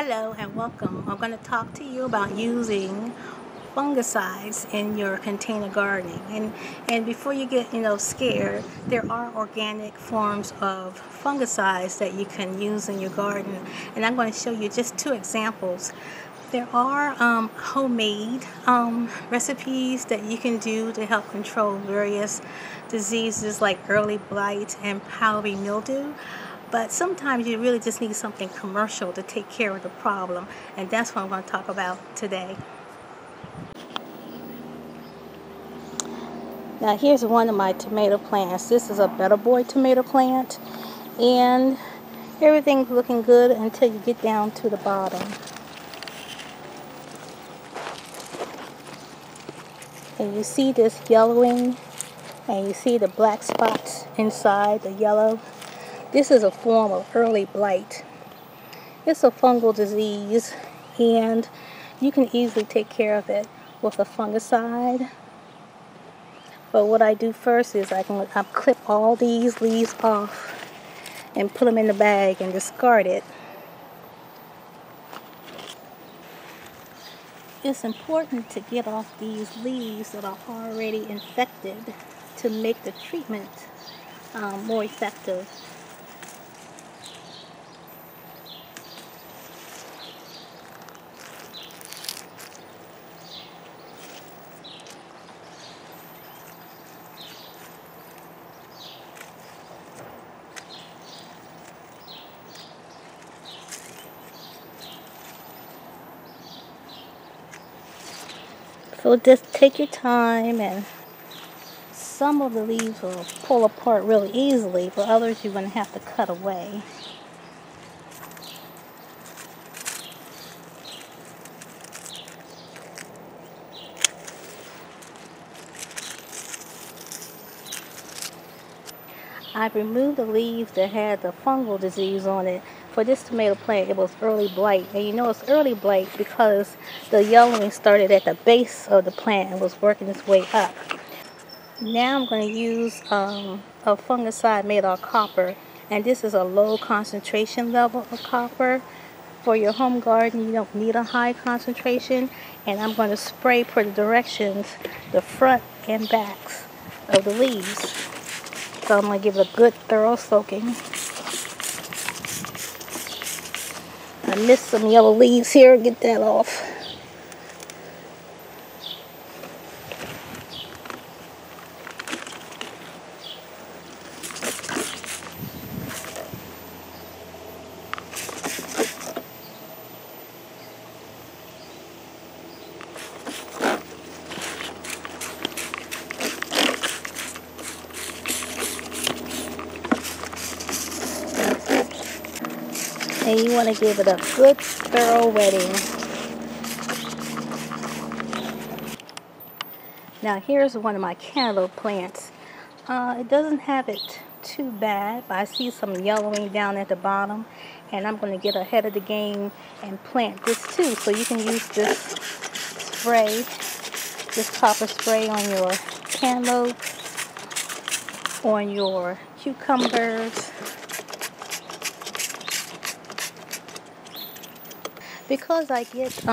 Hello and welcome. I'm going to talk to you about using fungicides in your container gardening. And before you get scared, there are organic forms of fungicides that you can use in your garden. And I'm going to show you just two examples. There are homemade recipes that you can do to help control various diseases like early blight and powdery mildew. But sometimes you really just need something commercial to take care of the problem, and that's what I'm going to talk about today. Now here's one of my tomato plants. This is a Better Boy tomato plant, and everything's looking good until you get down to the bottom. And you see this yellowing, and you see the black spots inside the yellow. This is a form of early blight. It's a fungal disease, and you can easily take care of it with a fungicide. But what I do first is I clip all these leaves off and put them in the bag and discard it. It's important to get off these leaves that are already infected to make the treatment more effective. So just take your time, and some of the leaves will pull apart really easily, but others you're going to have to cut away. I've removed the leaves that had the fungal disease on it. For this tomato plant, it was early blight, and you know it's early blight because the yellowing started at the base of the plant and was working its way up. Now I'm going to use a fungicide made out of copper, and this is a low concentration level of copper. For your home garden, you don't need a high concentration, and I'm going to spray per the directions the front and backs of the leaves. So I'm going to give it a good thorough soaking. I missed some yellow leaves here, get that off. And you want to give it a good, thorough wetting. Now here's one of my cantaloupe plants. It doesn't have it too bad, but I see some yellowing down at the bottom, and I'm going to get ahead of the game and plant this too. So you can use this spray, this copper spray, on your cantaloupe, on your cucumbers. Because I get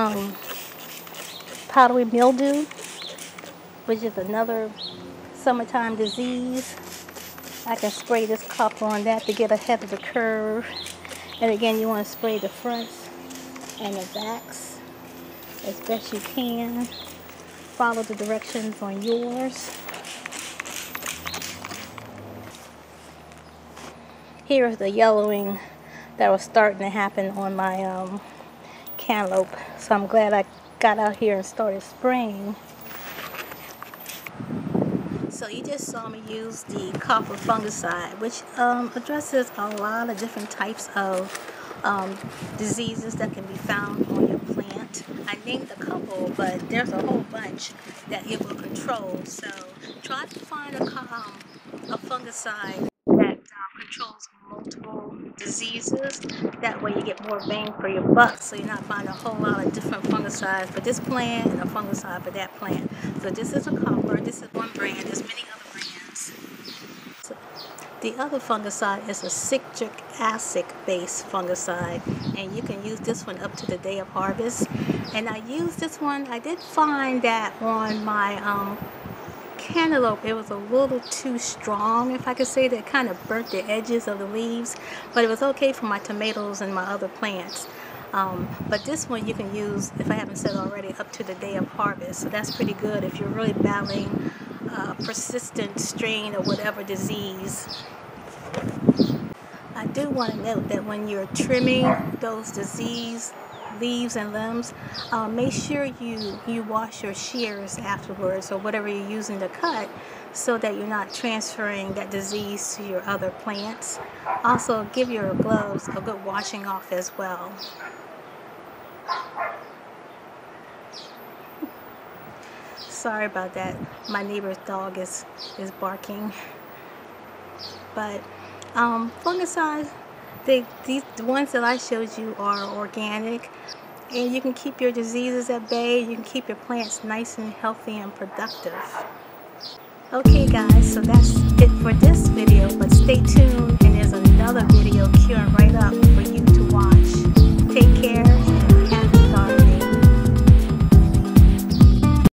powdery mildew, which is another summertime disease, I can spray this copper on that to get ahead of the curve. And again, you want to spray the fronts and the backs as best you can. Follow the directions on yours. Here is the yellowing that was starting to happen on my cantaloupe, so I'm glad I got out here and started spraying. So you just saw me use the copper fungicide, which addresses a lot of different types of diseases that can be found on your plant. I named a couple, but there's a whole bunch that it will control. So try to find a fungicide that controls multiple diseases. That way you get more bang for your buck, so you're not buying a whole lot of different fungicides for this plant and a fungicide for that plant. So this is a copper. This is one brand. There's many other brands. So The other fungicide is a citric acid-based fungicide, and you can use this one up to the day of harvest. And I used this one. I did find that on my cantaloupe, it was a little too strong, if I could say that. It kind of burnt the edges of the leaves, but it was okay for my tomatoes and my other plants. But this one you can use, if I haven't said already, up to the day of harvest. So that's pretty good if you're really battling persistent strain or whatever disease. I do want to note that when you're trimming those disease leaves and limbs, make sure you wash your shears afterwards or whatever you're using to cut, so that you're not transferring that disease to your other plants. Also, give your gloves a good washing off as well. Sorry about that. My neighbor's dog is barking. But fungicides, the ones that I showed you are organic, and you can keep your diseases at bay. You can keep your plants nice and healthy and productive. Okay guys, so that's it for this video, but stay tuned.